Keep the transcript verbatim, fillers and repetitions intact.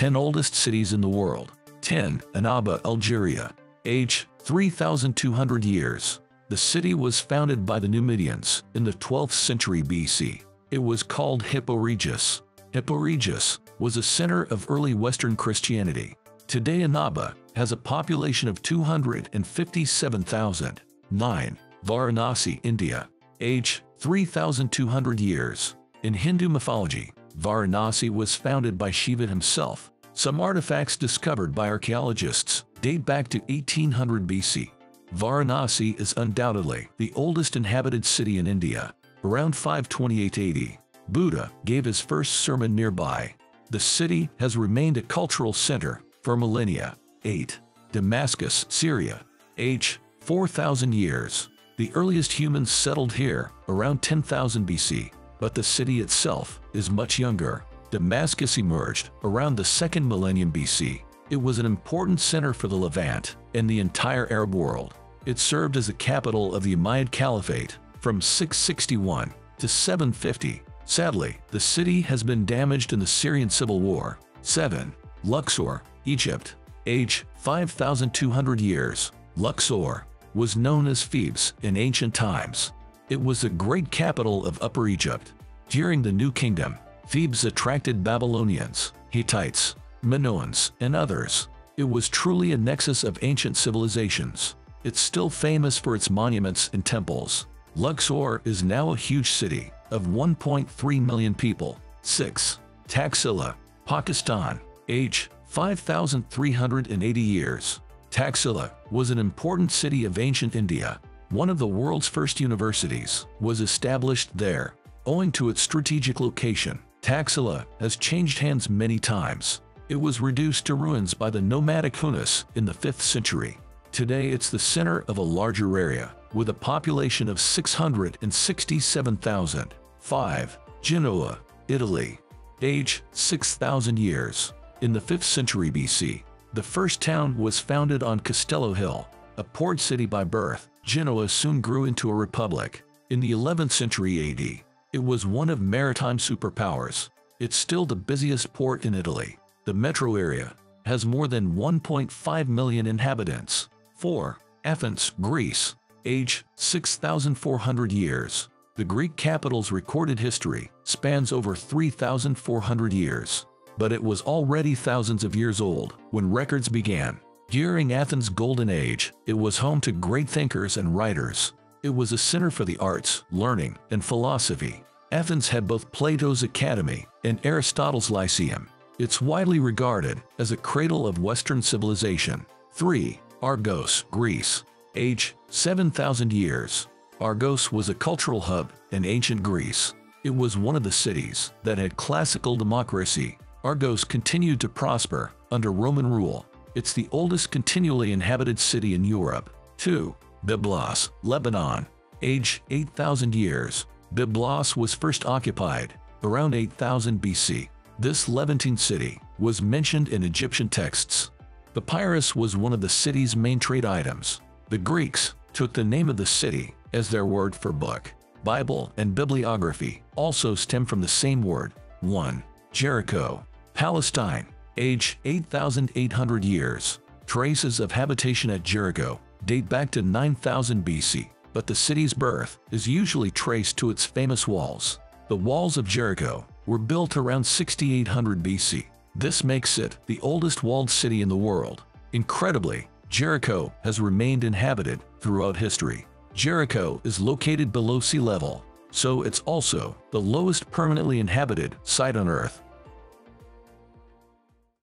ten oldest cities in the world. ten. Annaba, Algeria. Age, three thousand two hundred years. The city was founded by the Numidians in the twelfth century B C. It was called Hippo Regius. Hippo Regius was a center of early Western Christianity. Today Annaba has a population of two hundred fifty-seven thousand. nine. Varanasi, India. Age, three thousand two hundred years. In Hindu mythology, Varanasi was founded by Shiva himself. Some artifacts discovered by archaeologists date back to eighteen hundred B C. Varanasi is undoubtedly the oldest inhabited city in India. Around five twenty-eight A D, Buddha gave his first sermon nearby. The city has remained a cultural center for millennia. eight. Damascus, Syria. Age, four thousand years. The earliest humans settled here around ten thousand B C, but the city itself is much younger. Damascus emerged around the second millennium B C. It was an important center for the Levant and the entire Arab world. It served as the capital of the Umayyad Caliphate from six sixty-one to seven fifty. Sadly, the city has been damaged in the Syrian civil war. seven. Luxor, Egypt. Age, five thousand two hundred years. Luxor was known as Thebes in ancient times. It was the great capital of Upper Egypt. During the New Kingdom, Thebes attracted Babylonians, Hittites, Minoans, and others. It was truly a nexus of ancient civilizations. It's still famous for its monuments and temples. Luxor is now a huge city of one point three million people. six. Taxila, Pakistan. Age, five thousand three hundred eighty years. Taxila was an important city of ancient India. One of the world's first universities was established there. Owing to its strategic location, Taxila has changed hands many times. It was reduced to ruins by the nomadic Hunas in the fifth century. Today it's the center of a larger area, with a population of six hundred sixty-seven thousand. five. Genoa, Italy. Age, six thousand years. In the fifth century B C, the first town was founded on Castello Hill. A port city by birth, Genoa soon grew into a republic. In the eleventh century A D, it was one of maritime superpowers. It's still the busiest port in Italy. The metro area has more than one point five million inhabitants. four. Athens, Greece. Age, six thousand four hundred years. The Greek capital's recorded history spans over three thousand four hundred years, but it was already thousands of years old when records began. During Athens' golden age, it was home to great thinkers and writers. It was a center for the arts, learning, and philosophy. Athens had both Plato's Academy and Aristotle's Lyceum. It's widely regarded as a cradle of Western civilization. three. Argos, Greece. Age, seven thousand years. Argos was a cultural hub in ancient Greece. It was one of the cities that had classical democracy. Argos continued to prosper under Roman rule. It's the oldest continually inhabited city in Europe. two. Byblos, Lebanon. Age, eight thousand years. Byblos was first occupied around eight thousand B C. This Levantine city was mentioned in Egyptian texts. Papyrus was one of the city's main trade items. The Greeks took the name of the city as their word for book. Bible and bibliography also stem from the same word. one. Jericho, Palestine. Age, eight thousand eight hundred years. Traces of habitation at Jericho date back to nine thousand B C, but the city's birth is usually traced to its famous walls. The walls of Jericho were built around sixty-eight hundred B C. This makes it the oldest walled city in the world. Incredibly, Jericho has remained inhabited throughout history. Jericho is located below sea level, so it's also the lowest permanently inhabited site on Earth.